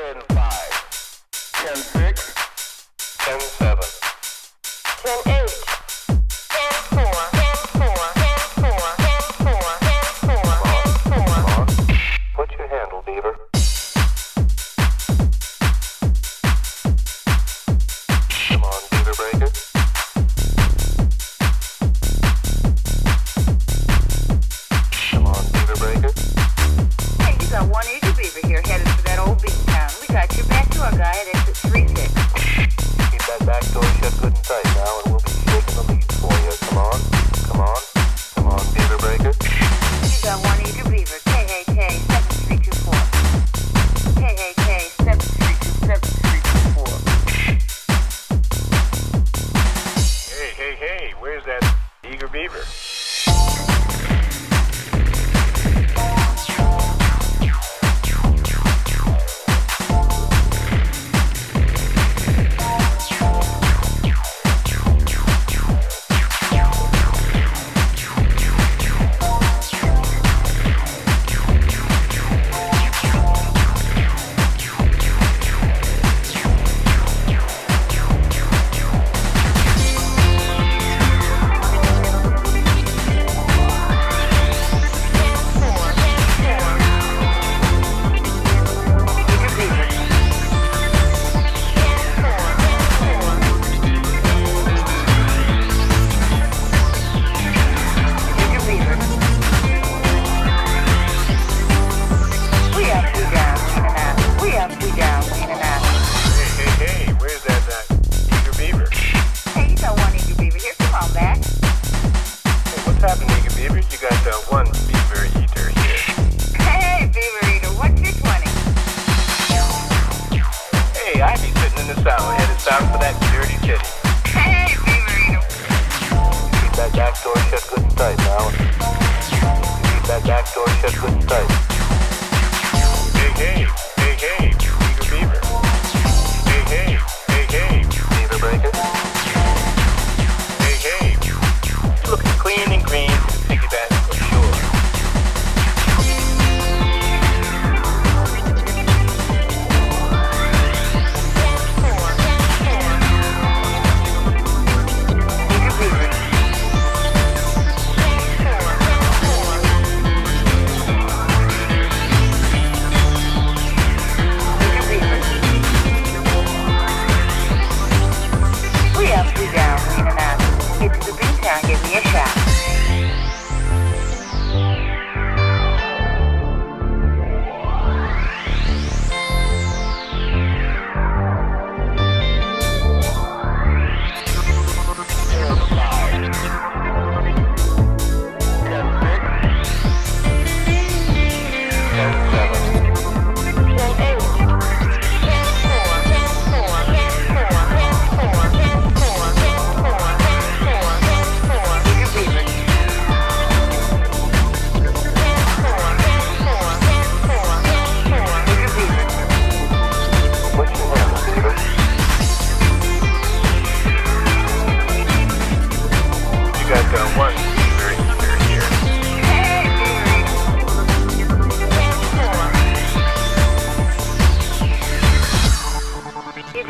10-5, 10-6, 10-7, 10-8.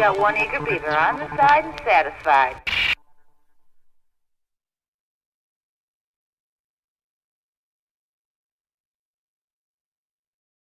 Got one eager beaver on the side and satisfied.